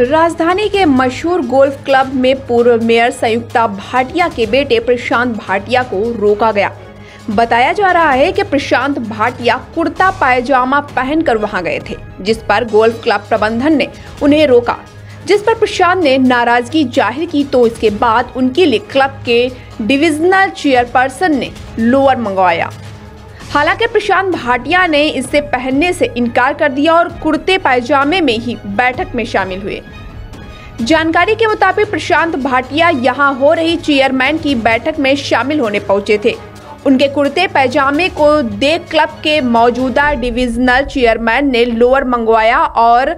राजधानी के मशहूर गोल्फ क्लब में पूर्व मेयर संयुक्ता भाटिया के बेटे प्रशांत भाटिया को रोका गया। बताया जा रहा है कि प्रशांत भाटिया कुर्ता पायजामा पहनकर वहां गए थे, जिस पर गोल्फ क्लब प्रबंधन ने उन्हें रोका, जिस पर प्रशांत ने नाराजगी जाहिर की, तो इसके बाद उनके लिए क्लब के डिविजनल चेयरपर्सन ने लोअर मंगवाया। हालांकि प्रशांत भाटिया ने इसे पहनने से इनकार कर दिया और कुर्ते पायजामे में ही बैठक में शामिल हुए। जानकारी के मुताबिक प्रशांत भाटिया यहां हो रही चेयरमैन की बैठक में शामिल होने पहुंचे थे। उनके कुर्ते पैजामे को देख क्लब के मौजूदा डिविजनल चेयरमैन ने लोअर मंगवाया और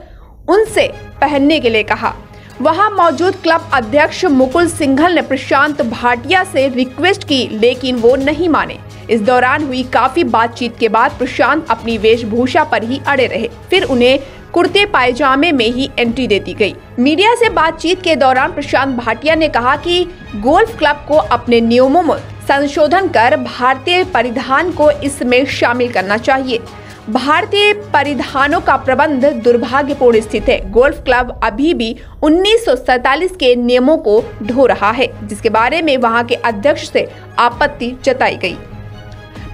उनसे पहनने के लिए कहा। वहां मौजूद क्लब अध्यक्ष मुकुल सिंघल ने प्रशांत भाटिया से रिक्वेस्ट की, लेकिन वो नहीं माने। इस दौरान हुई काफी बातचीत के बाद प्रशांत अपनी वेशभूषा पर ही अड़े रहे, फिर उन्हें कुर्ते पायजामे में ही एंट्री दे दी गई। मीडिया से बातचीत के दौरान प्रशांत भाटिया ने कहा कि गोल्फ क्लब को अपने नियमों में संशोधन कर भारतीय परिधान को इसमें शामिल करना चाहिए। भारतीय परिधानों का प्रबंध दुर्भाग्यपूर्ण स्थिति है। गोल्फ क्लब अभी भी 1947 के नियमों को ढो रहा है, जिसके बारे में वहां के अध्यक्ष से आपत्ति जताई गई।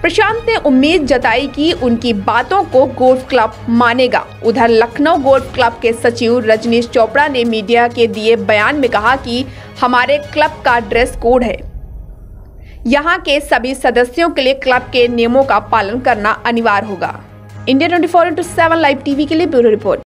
प्रशांत ने उम्मीद जताई कि उनकी बातों को गोल्फ क्लब मानेगा। उधर लखनऊ गोल्फ क्लब के सचिव रजनीश चोपड़ा ने मीडिया के दिए बयान में कहा कि हमारे क्लब का ड्रेस कोड है, यहां के सभी सदस्यों के लिए क्लब के नियमों का पालन करना अनिवार्य होगा। इंडिया 24x7 लाइव टीवी के लिए ब्यूरो रिपोर्ट।